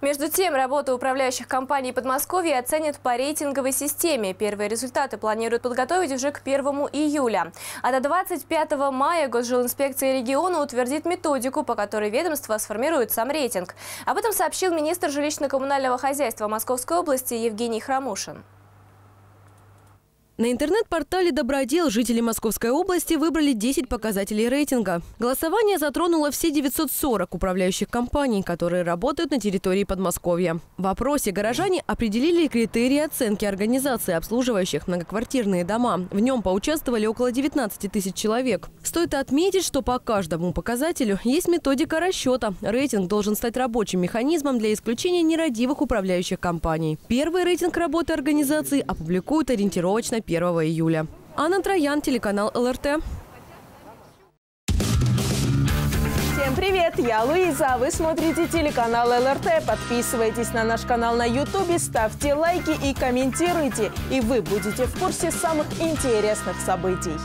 Между тем, работу управляющих компаний Подмосковья оценят по рейтинговой системе. Первые результаты планируют подготовить уже к 1 июля. А до 25 мая Госжилинспекция региона утвердит методику, по которой ведомство сформирует сам рейтинг. Об этом сообщил министр жилищно-коммунального хозяйства Московской области Евгений Хромушин. На интернет-портале «Добродел» жители Московской области выбрали 10 показателей рейтинга. Голосование затронуло все 940 управляющих компаний, которые работают на территории Подмосковья. В опросе горожане определили критерии оценки организации, обслуживающих многоквартирные дома. В нем поучаствовали около 19 тысяч человек. Стоит отметить, что по каждому показателю есть методика расчета. Рейтинг должен стать рабочим механизмом для исключения нерадивых управляющих компаний. Первый рейтинг работы организации опубликуют ориентировочно 1 июля. Анна Троян, телеканал ЛРТ. Всем привет, я Луиза, а вы смотрите телеканал ЛРТ. Подписывайтесь на наш канал на YouTube, ставьте лайки и комментируйте. И вы будете в курсе самых интересных событий.